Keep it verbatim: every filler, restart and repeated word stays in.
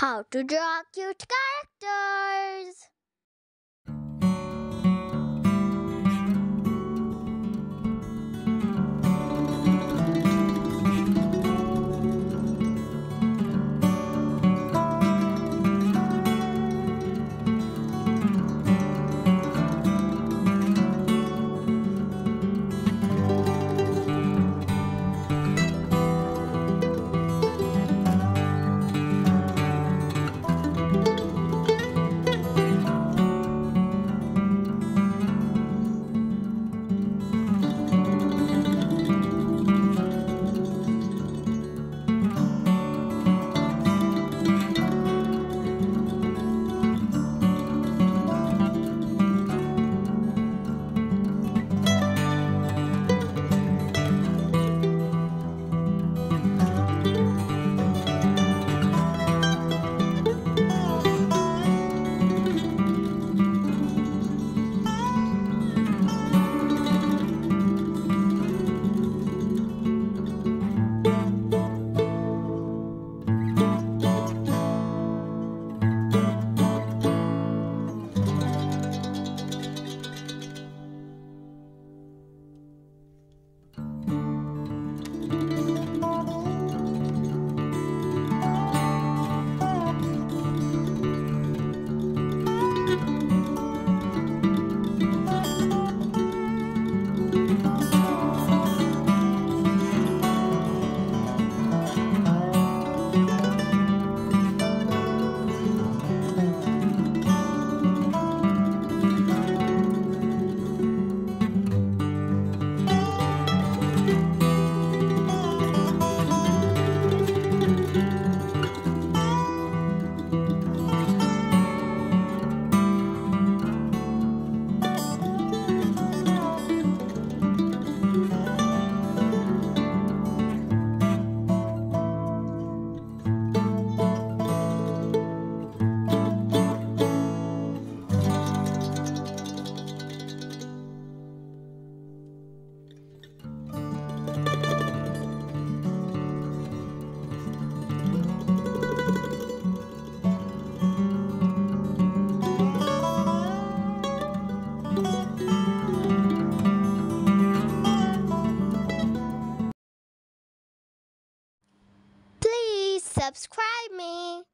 How to draw cute characters. Subscribe me.